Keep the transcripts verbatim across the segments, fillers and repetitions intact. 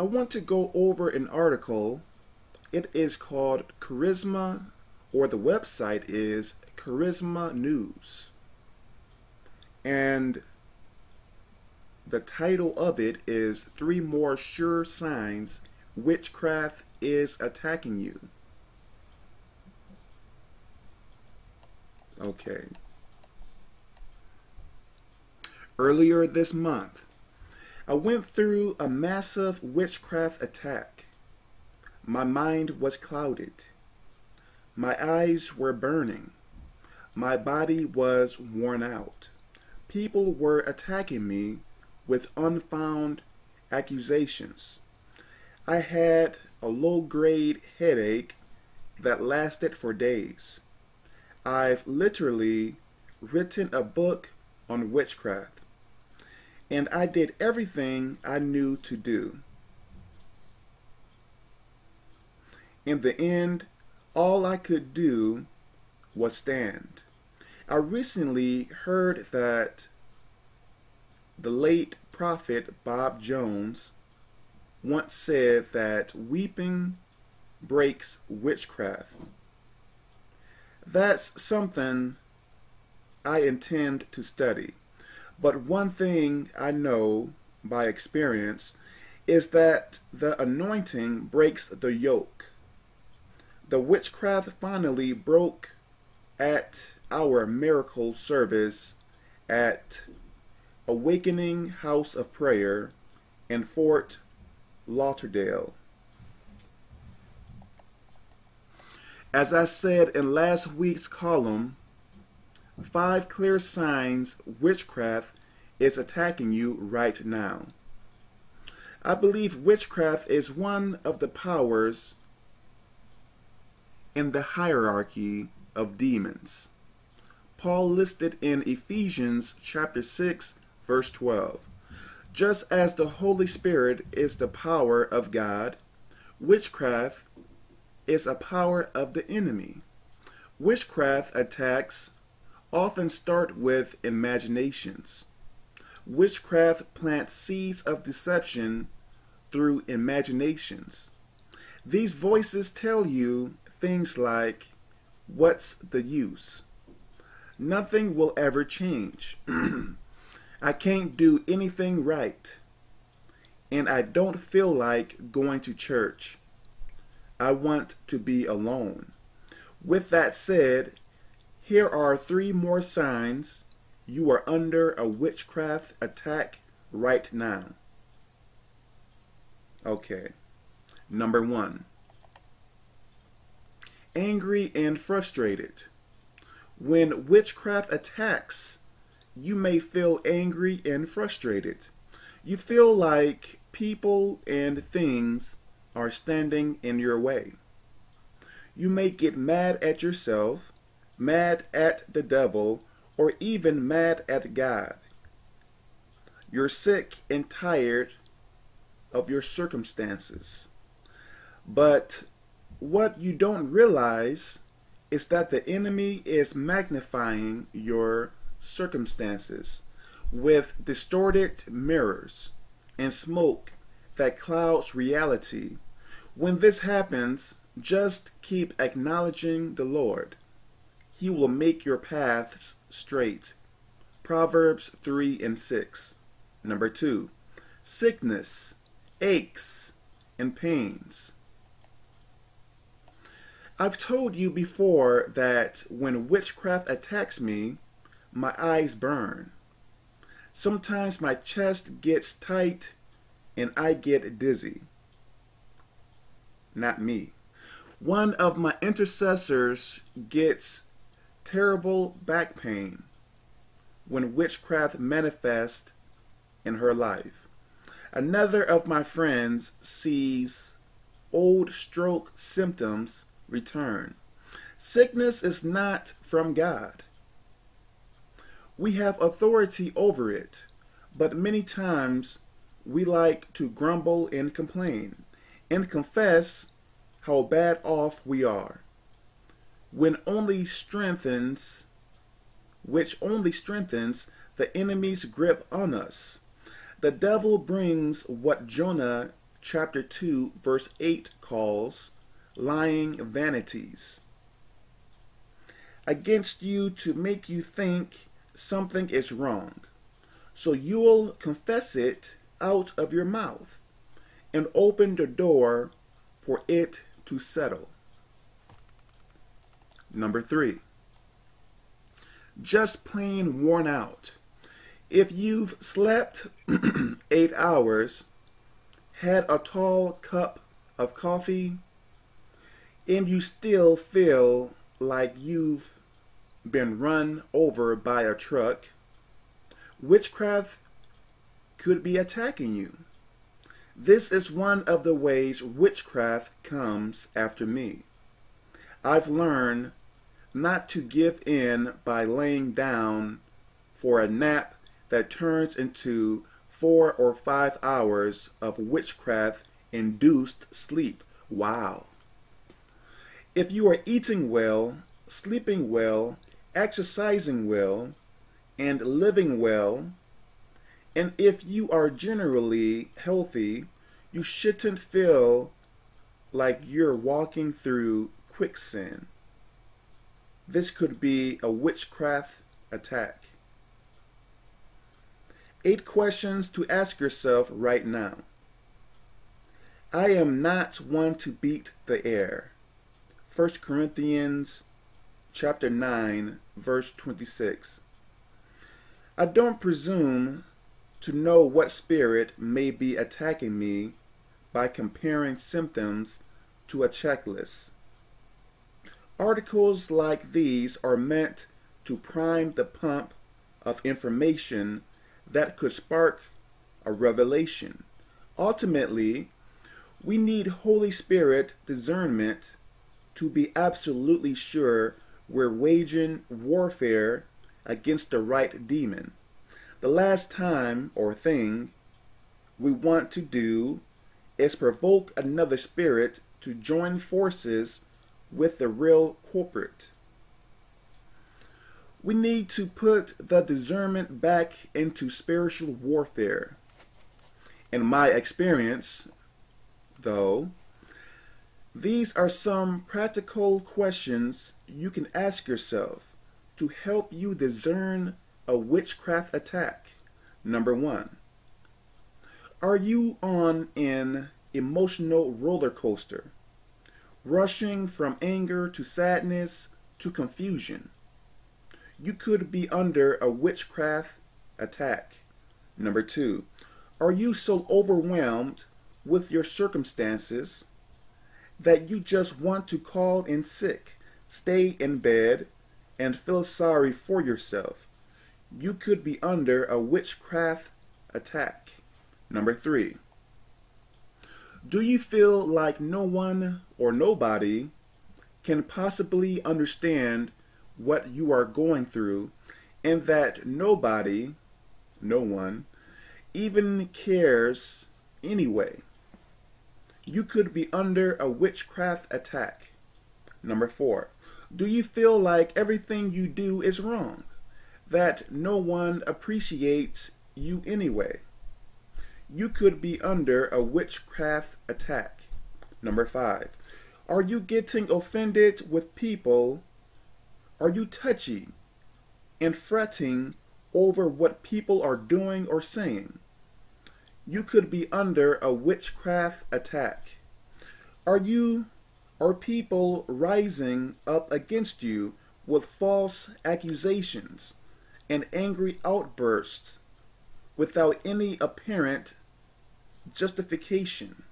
I want to go over an article. It is called Charisma, or the website is Charisma News. And the title of it is Three More Sure Signs Witchcraft is Attacking You. Okay. Earlier this month, I went through a massive witchcraft attack. My mind was clouded. My eyes were burning. My body was worn out. People were attacking me with unfounded accusations. I had a low-grade headache that lasted for days. I've literally written a book on witchcraft, and I did everything I knew to do. In the end, all I could do was stand. I recently heard that the late prophet Bob Jones once said that weeping breaks witchcraft. That's something I intend to study. But one thing I know by experience is that the anointing breaks the yoke. The witchcraft finally broke at our miracle service at Awakening House of Prayer in Fort Lauderdale. As I said in last week's column, five clear signs witchcraft is attacking you right now. I believe witchcraft is one of the powers in the hierarchy of demons. Paul listed in Ephesians chapter six, verse twelve. Just as the Holy Spirit is the power of God, witchcraft is a power of the enemy. Witchcraft attacks often start with imaginations. Witchcraft plants seeds of deception through imaginations. These voices tell you things like, what's the use? Nothing will ever change. I can't do anything right. And I don't feel like going to church. I want to be alone. With that said, here are three more signs you are under a witchcraft attack right now. Okay. Number one. Angry and frustrated. When witchcraft attacks, you may feel angry and frustrated. You feel like people and things are standing in your way. You may get mad at yourself, mad at the devil, or even mad at God. You're sick and tired of your circumstances. But what you don't realize is that the enemy is magnifying your circumstances with distorted mirrors and smoke that clouds reality. When this happens, just keep acknowledging the Lord. He will make your paths straight. Proverbs three and six. Number two, sickness, aches, and pains. I've told you before that when witchcraft attacks me, my eyes burn. Sometimes my chest gets tight and I get dizzy. Not me. One of my intercessors gets terrible back pain when witchcraft manifests in her life. Another of my friends sees old stroke symptoms return. Sickness is not from God. We have authority over it, but many times we like to grumble and complain and confess how bad off we are, when only strengthens, which only strengthens the enemy's grip on us. The devil brings what Jonah chapter two, verse eight calls lying vanities. Against you to make you think something is wrong, so you'll confess it out of your mouth and open the door for it to settle. Number three, just plain worn out. If you've slept eight hours, had a tall cup of coffee, and you still feel like you've been run over by a truck, witchcraft could be attacking you. This is one of the ways witchcraft comes after me. I've learned not to give in by laying down for a nap that turns into four or five hours of witchcraft-induced sleep. Wow. If you are eating well, sleeping well, exercising well, and living well, and if you are generally healthy, you shouldn't feel like you're walking through quicksand. This could be a witchcraft attack. Eight questions to ask yourself right now. I am not one to beat the air. First Corinthians chapter nine, verse twenty-six. I don't presume to know what spirit may be attacking me by comparing symptoms to a checklist. Articles like these are meant to prime the pump of information that could spark a revelation. Ultimately, we need Holy Spirit discernment to be absolutely sure we're waging warfare against the right demon. The last time or thing we want to do is provoke another spirit to join forces with the real culprit. We need to put the discernment back into spiritual warfare. In my experience, though, these are some practical questions you can ask yourself to help you discern a witchcraft attack. Number one, are you on an emotional roller coaster, rushing from anger to sadness to confusion? You could be under a witchcraft attack. Number two, are you so overwhelmed with your circumstances that you just want to call in sick, stay in bed, and feel sorry for yourself? You could be under a witchcraft attack. Number three, do you feel like no one or nobody can possibly understand what you are going through, and that nobody, no one, even cares anyway? You could be under a witchcraft attack. Number four, do you feel like everything you do is wrong, that no one appreciates you anyway? You could be under a witchcraft attack. Number five, are you getting offended with people? Are you touchy and fretting over what people are doing or saying? You could be under a witchcraft attack. Are you or people rising up against you with false accusations and angry outbursts without any apparent justification?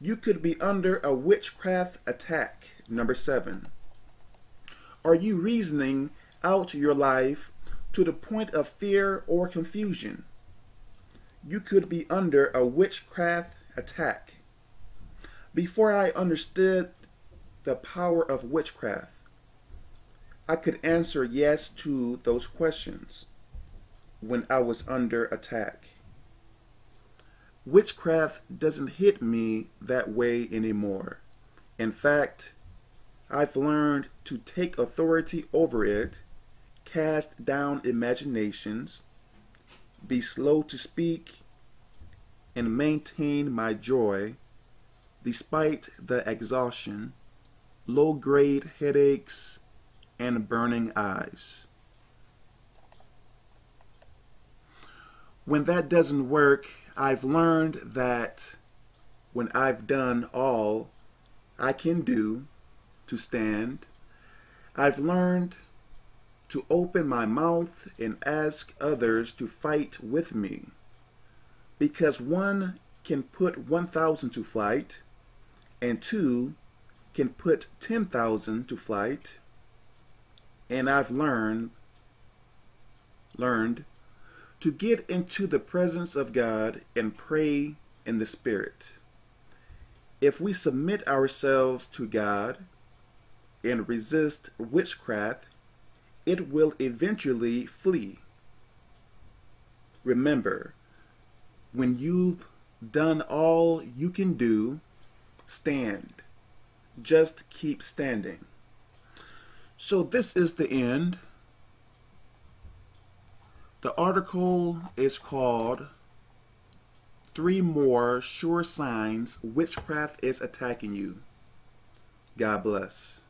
You could be under a witchcraft attack. Number seven, are you reasoning out your life to the point of fear or confusion? You could be under a witchcraft attack. Before I understood the power of witchcraft, I could answer yes to those questions when I was under attack. Witchcraft doesn't hit me that way anymore. In fact, I've learned to take authority over it, cast down imaginations, be slow to speak, and maintain my joy despite the exhaustion, low-grade headaches, and burning eyes. When that doesn't work, I've learned that when I've done all I can do to stand, I've learned to open my mouth and ask others to fight with me, because one can put one thousand to flight, and two can put ten thousand to flight, and I've learned, learned to get into the presence of God and pray in the Spirit. If we submit ourselves to God and resist witchcraft, it will eventually flee. Remember, when you've done all you can do, stand. Just keep standing. So this is the end. The article is called Three More Sure Signs Witchcraft is Attacking You. God bless.